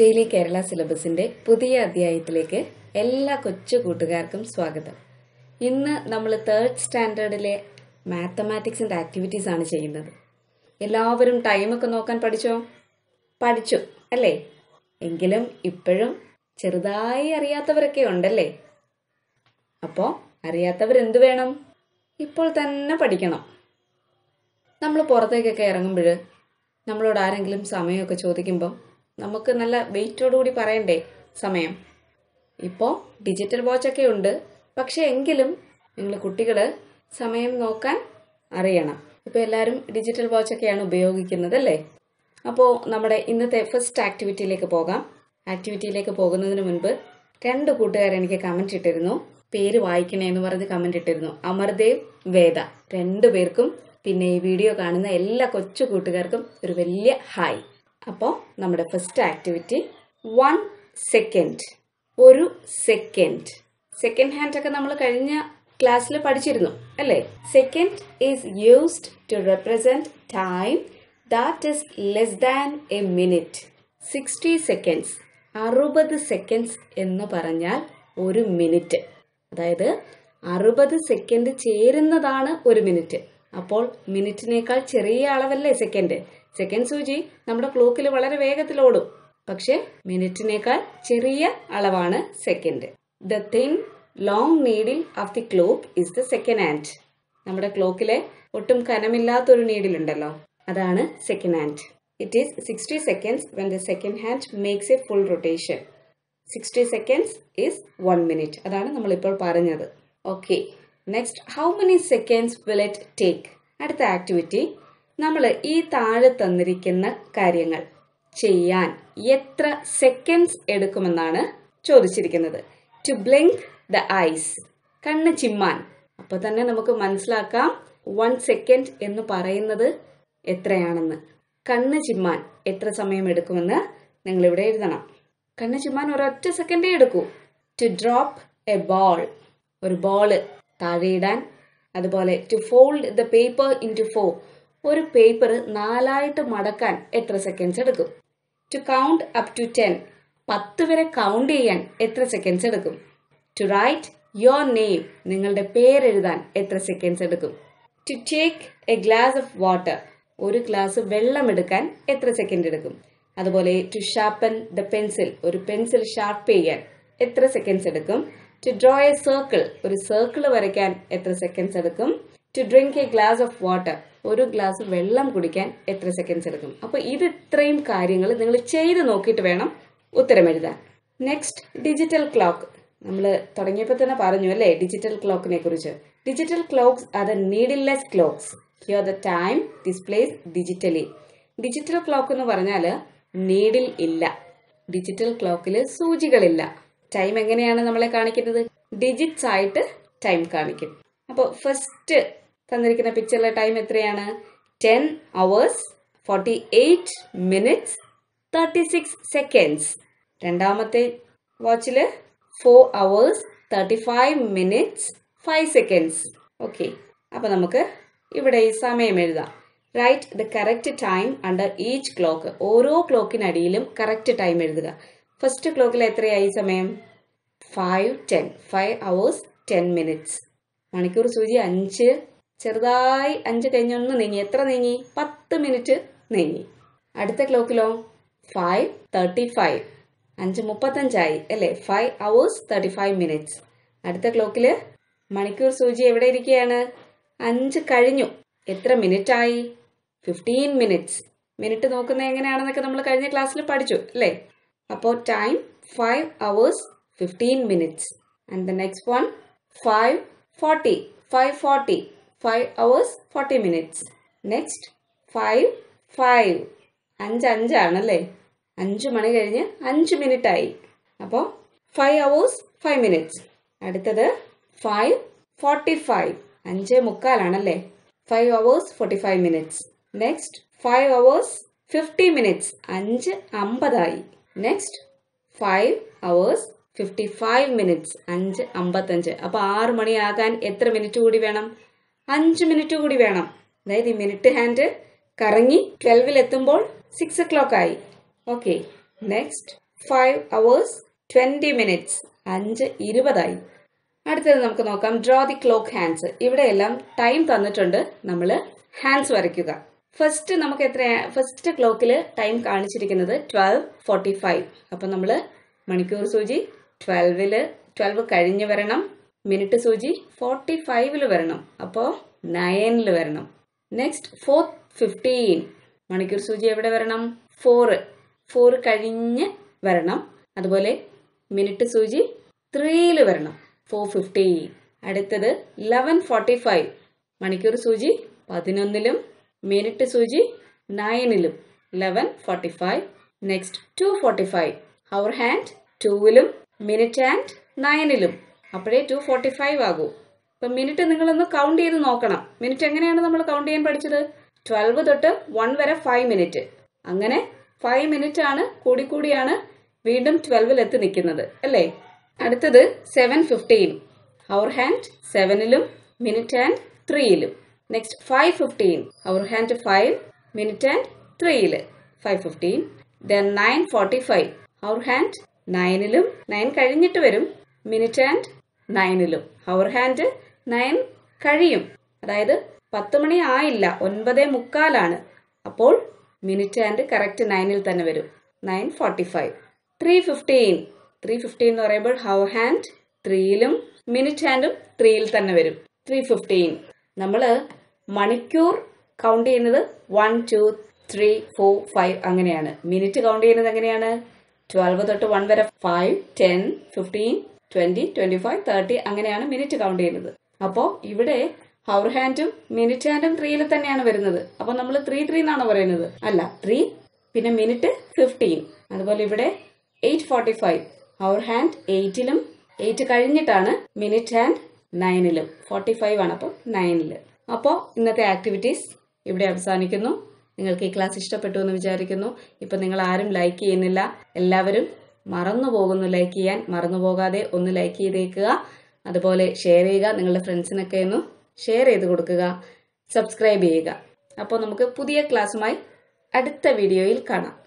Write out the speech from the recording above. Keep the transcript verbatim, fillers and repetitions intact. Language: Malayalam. Daily Kerala syllabus inde pudhiya adhyayathilekke ella kochu kootukarkkum swagatham. Innu nammal third standard ile mathematics and activities aanu cheyyunnathu. Ellavarum time okke nokkan padicho padichu alle engilum ippozhum cherudayi ariyathavarakke undalle appo ariyathavar endu venam ippol thanne padikanam nammal porathekku irangumbodu nammalodu arengilum samayamokke chodikkumbo നമുക്ക് നല്ല വെയിറ്റോട് കൂടി പറയണ്ടേ സമയം. ഇപ്പോൾ ഡിജിറ്റൽ വാച്ച് ഒക്കെ ഉണ്ട്, പക്ഷേ എങ്കിലും നിങ്ങൾ കുട്ടികളെ സമയം നോക്കാൻ അറിയണം. ഇപ്പോൾ എല്ലാവരും ഡിജിറ്റൽ വാച്ച് ഒക്കെയാണ് ഉപയോഗിക്കുന്നത് അല്ലേ? അപ്പോൾ നമ്മുടെ ഇന്നത്തെ ഫസ്റ്റ് ആക്ടിവിറ്റിയിലേക്ക് പോകാം. ആക്ടിവിറ്റിയിലേക്ക് പോകുന്നതിന് മുൻപ് രണ്ട് കൂട്ടുകാർ എനിക്ക് കമന്റ് ഇട്ടിരുന്നു, പേര് വായിക്കണേ എന്ന് പറഞ്ഞ് കമന്റ് ഇട്ടിരുന്നു. അമർദേവ്, വേദ രണ്ടു പേർക്കും പിന്നെ ഈ വീഡിയോ കാണുന്ന എല്ലാ കൊച്ചു കൂട്ടുകാർക്കും ഒരു വലിയ ഹായ്. അപ്പോൾ നമ്മുടെ ഫസ്റ്റ് ആക്ടിവിറ്റി വൺ സെക്കൻഡ്, ഒരു സെക്കൻഡ്. സെക്കൻഡ് ഹാൻഡ് ഒക്കെ നമ്മൾ കഴിഞ്ഞ ക്ലാസ്സിൽ പഠിച്ചിരുന്നു അല്ലേ? Second is used to represent time that is less than a minute. Sixty seconds, അറുപത് സെക്കൻഡ്സ് എന്ന് പറഞ്ഞാൽ ഒരു മിനിറ്റ്. അതായത് അറുപത് സെക്കൻഡ് ചേരുന്നതാണ് ഒരു മിനിറ്റ്. അപ്പോൾ മിനിറ്റിനേക്കാൾ ചെറിയ അളവല്ലേ സെക്കൻഡ്. സെക്കൻഡ് സൂചി നമ്മുടെ ക്ലോക്കിൽ വളരെ വേഗത്തിൽ ഓടും, പക്ഷെ മിനിറ്റിനേക്കാൾ ചെറിയ അളവാണ് second. The thin long needle of the clock is the second hand. നമ്മുടെ ക്ലോക്കിലെ ഒട്ടും കനമില്ലാത്തൊരു നീഡിലുണ്ടല്ലോ, അതാണ് second hand. It is sixty seconds when the second hand makes a full rotation. Sixty seconds is one minute. അതാണ് നമ്മളിപ്പോൾ പറഞ്ഞത്. Okay, next how many seconds will it take. അടുത്ത ആക്ടിവിറ്റി നമ്മൾ ഈ താഴെ തന്നിരിക്കുന്ന കാര്യങ്ങൾ ചെയ്യാൻ എത്ര സെക്കൻഡ്സ് എടുക്കുമെന്നാണ് ചോദിച്ചിരിക്കുന്നത്. ടു ബ്ലിങ്ക് ദ ഐസ്, കണ്ണ് ചിമ്മാൻ. അപ്പോൾ തന്നെ നമുക്ക് മനസ്സിലാക്കാം വൺ സെക്കൻഡ് എന്ന് പറയുന്നത് എത്രയാണെന്ന്. കണ്ണ് ചിമ്മാൻ എത്ര സമയം എടുക്കുമെന്ന് നിങ്ങളിവിടെ എഴുതണം. കണ്ണ് ചിമ്മാൻ ഒരൊറ്റ സെക്കൻഡേ എടുക്കൂ. ടു ഡ്രോപ്പ് എ ബോൾ, ഒരു ബോള് താഴെയിടാൻ. അതുപോലെ to fold the paper into four, ഒരു പേപ്പർ നാലായിട്ട് മടക്കാൻ എത്ര സെക്കൻഡ്സ് എടുക്കും? To count up to ten, പത്ത് വരെ കൗണ്ട് ചെയ്യാൻ എത്ര സെക്കൻഡ്സ് എടുക്കും? ടു റൈറ്റ് യുവർ നെയിം, നിങ്ങളുടെ പേരെഴുതാൻ എത്ര സെക്കൻഡ്സ് എടുക്കും? To take a glass of water, ഒരു ഗ്ലാസ് വെള്ളം എടുക്കാൻ എത്ര സെക്കൻഡ് എടുക്കും? അതുപോലെ ടു ഷാർപ്പൻ ദ പെൻസിൽ, ഒരു പെൻസിൽ ഷാർപ്പ് ചെയ്യാൻ എത്ര സെക്കൻഡ്സ് എടുക്കും? ടു ഡ്രോ എ സർക്കിൾ, ഒരു സർക്കിൾ വരയ്ക്കാൻ എത്ര സെക്കൻഡ്സ് എടുക്കും? To drink a glass of water, ഒരു ഗ്ലാസ് വെള്ളം കുടിക്കാൻ എത്ര സെക്കൻഡ്സ് എടുക്കും? അപ്പോൾ ഇത് ഇത്രയും കാര്യങ്ങൾ നിങ്ങൾ ചെയ്ത് നോക്കിയിട്ട് വേണം ഉത്തരം എഴുതാൻ. Next digital clock. നമ്മൾ തുടങ്ങിയപ്പോൾ തന്നെ പറഞ്ഞു അല്ലേ ഡിജിറ്റൽ ക്ലോക്കിനെ കുറിച്ച്. Digital clocks are the needleless clocks. Here the time displays digitally. Digital clock എന്ന് പറഞ്ഞാൽ നീഡിൽ ഇല്ല. ഡിജിറ്റൽ ക്ലോക്കിൽ സൂചികളില്ല. ടൈം എങ്ങനെയാണ് നമ്മളെ കാണിക്കുന്നത്? ഡിജിറ്റ്സ് ആയിട്ട് ടൈം കാണിക്കും. അപ്പോൾ ഫസ്റ്റ് തന്നിരിക്കുന്ന പിക്ചറിലെ ടൈം എത്രയാണ്? Ten hours forty eight minutes thirty six seconds. രണ്ടാമത്തെ വാച്ചിൽ four hours thirty five minutes five seconds. Okay, അപ്പോൾ നമുക്ക് ഇവിടെ ഈ സമയം എഴുതാം. Write the correct time under each clock. ഓരോ ക്ലോക്കിനടിയിലും കറക്റ്റ് ടൈം എഴുതുക. ഫസ്റ്റ് ക്ലോക്കിൽ എത്രയായി സമയം? Five ten, five hours ten minutes. മണിക്കൂർ സൂചി അഞ്ച്, ചെറുതായി അഞ്ച് കഴിഞ്ഞൊന്ന് നീങ്ങി. എത്ര നീങ്ങി? പത്ത് മിനിറ്റ് നീങ്ങി. അടുത്ത ക്ലോക്കിലോ? ഫൈവ് തേർട്ടി ഫൈവ്, അഞ്ച് മുപ്പത്തഞ്ചായി അല്ലേ? Five hours thirty five minutes. അടുത്ത ക്ലോക്കിൽ മണിക്കൂർ സൂചി എവിടെ ഇരിക്കുകയാണ്? അഞ്ച് കഴിഞ്ഞു. എത്ര മിനിറ്റായി? Fifteen minutes. മിനിറ്റ് നോക്കുന്നത് എങ്ങനെയാണെന്നൊക്കെ നമ്മൾ കഴിഞ്ഞ ക്ലാസ്സിൽ പഠിച്ചു അല്ലേ? അപ്പോൾ time five hours fifteen minutes. And the next one five forty, five forty, five hours forty minutes. Next five five, അഞ്ച് അഞ്ചാണല്ലേ? അഞ്ച് മണി കഴിഞ്ഞ് അഞ്ച് മിനിറ്റായി. അപ്പോൾ ഫൈവ് അവേഴ്സ് ഫൈവ് മിനിറ്റ്സ്. അടുത്തത് ഫൈവ് ഫോർട്ടി ഫൈവ്, അഞ്ച് മുക്കാലാണല്ലേ? Five hours forty five minutes. Next five hours fifty minutes, അഞ്ച് അമ്പതായി. Next five hours fifty five minutes, അഞ്ച് അമ്പത്തഞ്ച്. അപ്പോൾ ആറ് മണിയാകാൻ എത്ര മിനിറ്റ് കൂടി വേണം? അഞ്ച് മിനിറ്റ് കൂടി വേണം. അതായത് ഈ മിനിറ്റ് ഹാൻഡ് കറങ്ങി ട്വൽവിൽ എത്തുമ്പോൾ സിക്സ് ഒ ക്ലോക്ക് ആയി. Okay, Next, five hours twenty minutes. five twenty. അടുത്തത് നമുക്ക് നോക്കാം draw the clock hands. ഇവിടെ എല്ലാം ടൈം തന്നിട്ടുണ്ട് നമ്മൾ hands വരയ്ക്കുക. First നമുക്ക് എത്ര first clockil time കാണിച്ചിരിക്കുന്നത് twelve forty-five. അപ്പോൾ നമ്മൾ മണിക്കൂർ സൂചി twelve ൽ twelve കഴിഞ്ഞു വരണം. മിനിറ്റ് സൂചി forty-five ൽ വരണം. അപ്പോൾ nine ൽ വരണം. Next four fifteen. മണിക്കൂർ സൂചി എവിടെ വരണം? four. four കഴിഞ്ഞു വരണം. അതുപോലെ മിനിറ്റ് സൂചി three ൽ വരണം. four fifty. അടുത്തത് eleven forty-five. മണിക്കൂർ സൂചി eleven ലും മിനിറ്റ് സൂചി nine ലും. eleven forty-five. Next two forty-five. Hour hand two ലും minute hand nine ലും. അപ്പോഴേ two forty-five ആകൂ. അപ്പോൾ മിനിറ്റ് നിങ്ങൾ ഒന്ന് കൗണ്ട് ചെയ്ത് നോക്കണം. മിനിറ്റ് എങ്ങനെയാണ് നമ്മൾ കൗണ്ട് ചെയ്യാൻ പഠിച്ചത്? twelve തൊട്ട് one വരെ five മിനിറ്റ്. അങ്ങനെ five മിനിറ്റ് ആണ് കൂടി കൂടിയാണ് വീണ്ടും twelve ൽ എത്തി നിൽക്കുന്നത് അല്ലേ? അടുത്തത് seven fifteen. Hour hand seven ലും minute hand three ലും. Next five fifteen. Hour hand five, minute hand three ലും. five fifteen. Then nine forty-five. Hour hand nine ലും nine കഴിഞ്ഞിട്ട് വരും. Minute hand nine ലും. Hour hand nine കഴിയും. അതായത് പത്ത് മണി ആയില്ല, ഒൻപതേ മുക്കാലാണ്. അപ്പോൾ മിനിറ്റ് ഹാൻഡ് കറക്റ്റ് നയനിൽ തന്നെ വരും. nine forty-five. three fifteen. three fifteen എന്ന് പറയുമ്പോൾ ഹവർ ഹാൻഡ് ത്രീയിലും മിനിറ്റ് ഹാൻഡും ത്രീയിൽ തന്നെ വരും. Three fifteen. നമ്മൾ മണിക്കൂർ കൗണ്ട് ചെയ്യുന്നത് one two three four five അങ്ങനെയാണ്. മിനിറ്റ് കൗണ്ട് ചെയ്യുന്നത് എങ്ങനെയാണ്? ട്വൽവ് തൊട്ട് വൺ വരെ five, ten, fifteen, twenty, twenty five, thirty അങ്ങനെയാണ് മിനിറ്റ് കൗണ്ട് ചെയ്യുന്നത്. അപ്പോൾ ഇവിടെ ഹവർ ഹാൻഡും മിനിറ്റ് ഹാൻഡും ത്രീയിൽ തന്നെയാണ് വരുന്നത്. അപ്പൊ നമ്മൾ ത്രീ ത്രീ എന്നാണ് പറയുന്നത്, അല്ല ത്രീ, പിന്നെ മിനിറ്റ് ഫിഫ്റ്റീൻ. അതുപോലെ ഇവിടെ eight forty five hour hand എയ്റ്റിലും എയ്റ്റ് കഴിഞ്ഞിട്ടാണ് മിനിറ്റ് ഹാൻഡ് നയനിലും. ഫോർട്ടി ഫൈവ് ആണ് അപ്പോൾ നയനില്. അപ്പോൾ ഇന്നത്തെ ആക്ടിവിറ്റീസ് ഇവിടെ അവസാനിക്കുന്നു. നിങ്ങൾക്ക് ഈ ക്ലാസ് ഇഷ്ടപ്പെട്ടു എന്ന് വിചാരിക്കുന്നു. ഇപ്പൊ നിങ്ങൾ ആരും ലൈക്ക് ചെയ്യുന്നില്ല, എല്ലാവരും മറന്നു പോകുന്നു ലൈക്ക് ചെയ്യാൻ. മറന്നു പോകാതെ ഒന്ന് ലൈക്ക് ചെയ്തേക്കുക. അതുപോലെ ഷെയർ ചെയ്യുക, നിങ്ങളുടെ ഫ്രണ്ട്സിനൊക്കെ ഒന്ന് ഷെയർ ചെയ്ത് കൊടുക്കുക. സബ്സ്ക്രൈബ് ചെയ്യുക. അപ്പോൾ നമുക്ക് പുതിയ ക്ലാസ്സുമായി അടുത്ത വീഡിയോയിൽ കാണാം.